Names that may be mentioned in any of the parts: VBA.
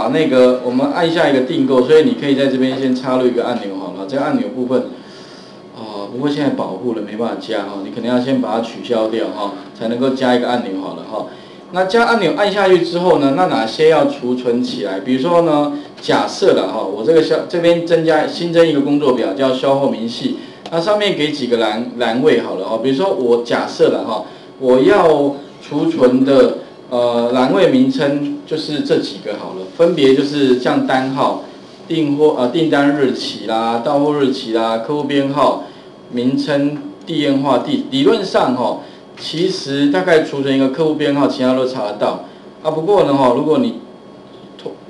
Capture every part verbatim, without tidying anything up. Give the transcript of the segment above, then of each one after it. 把那个我们按下一个订购，所以你可以在这边先插入一个按钮好了。这个按钮部分，哦，不过现在保护了没办法加哈、哦，你可能要先把它取消掉哈、哦，才能够加一个按钮好了哈、哦。那加按钮按下去之后呢，那哪些要储存起来？比如说呢，假设了哈、哦，我这个消这边增加新增一个工作表叫消后明细，那上面给几个栏栏位好了哈、哦，比如说我假设了哈、哦，我要储存的。 呃，栏位名称就是这几个好了，分别就是像单号、订货呃订单日期啦、到货日期啦、客户编号、名称、电话地。理论上哈、哦，其实大概储存一个客户编号，其他都查得到啊。不过呢哈、哦，如果你，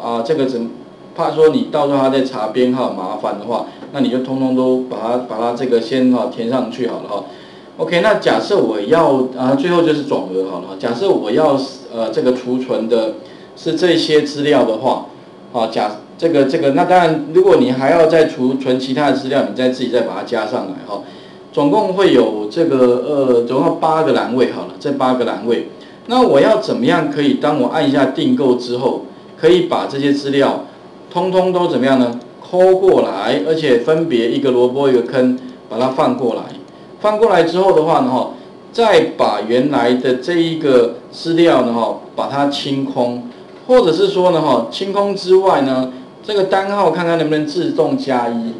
啊这个怎怕说你到时候他再查编号麻烦的话，那你就通通都把它把它这个先哈、哦、填上去好了哈、哦。 OK， 那假设我要啊，最后就是总额好了。假设我要呃这个储存的是这些资料的话，好、啊、假这个这个，那当然如果你还要再储存其他的资料，你再自己再把它加上来哈、哦。总共会有这个呃，总共八个栏位好了，这八个栏位。那我要怎么样可以？当我按一下订购之后，可以把这些资料通通都怎么样呢？抠过来，而且分别一个萝卜一个坑，把它放过来。 翻过来之后的话呢，哈，再把原来的这一个资料呢，哈，把它清空，或者是说呢，哈，清空之外呢，这个单号看看能不能自动加一，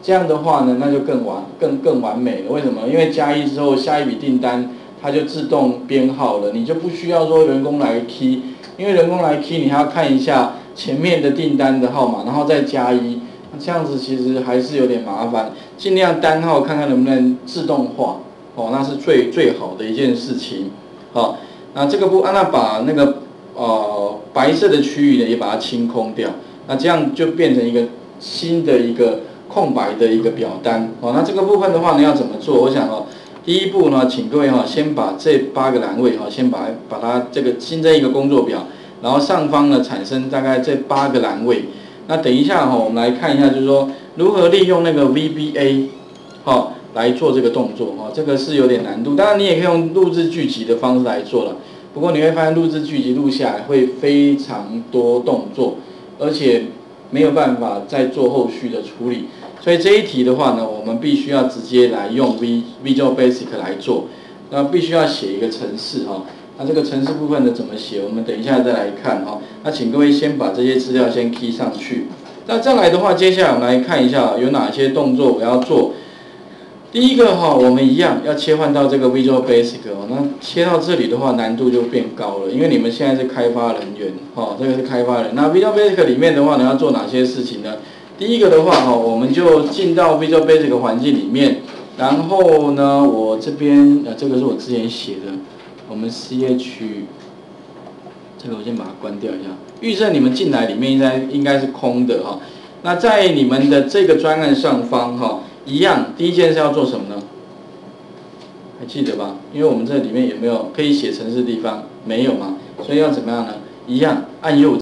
这样的话呢，那就更完更更完美了。为什么？因为加一之后，下一笔订单它就自动编号了，你就不需要说人工来 key， 因为人工来 key 你还要看一下前面的订单的号码，然后再加一。 这样子其实还是有点麻烦，尽量单号看看能不能自动化哦，那是最最好的一件事情。好、哦，那这个不，啊、那把那个呃白色的区域呢也把它清空掉，那这样就变成一个新的一个空白的一个表单。哦，那这个部分的话呢要怎么做？我想哦，第一步呢，请各位哈、哦、先把这八个栏位哈、哦、先把把它这个新增一个工作表，然后上方呢产生大概这八个栏位。 那等一下哈、哦，我们来看一下，就是说如何利用那个 V B A 哈、哦、来做这个动作哈、哦，这个是有点难度。当然你也可以用录制剧集的方式来做了，不过你会发现录制剧集录下来会非常多动作，而且没有办法再做后续的处理。所以这一题的话呢，我们必须要直接来用 V Visual Basic 来做。那必须要写一个程式哈、哦，那这个程式部分的怎么写，我们等一下再来看哈、哦。 那请各位先把这些资料先 key 上去。那再来的话，接下来我们来看一下有哪些动作我要做。第一个哈，我们一样要切换到这个 Visual Basic 哦。那切到这里的话，难度就变高了，因为你们现在是开发人员哦，这个是开发人。那 Visual Basic 里面的话，你要做哪些事情呢？第一个的话哈，我们就进到 Visual Basic 环境里面，然后呢，我这边呃，这个是我之前写的，我们 C H。 这个我先把它关掉一下。预设你们进来里面应该应该是空的哈、哦。那在你们的这个专案上方哈、哦，一样第一件事要做什么呢？还记得吧？因为我们这里面有没有可以写程式的地方？没有嘛，所以要怎么样呢？一样按右。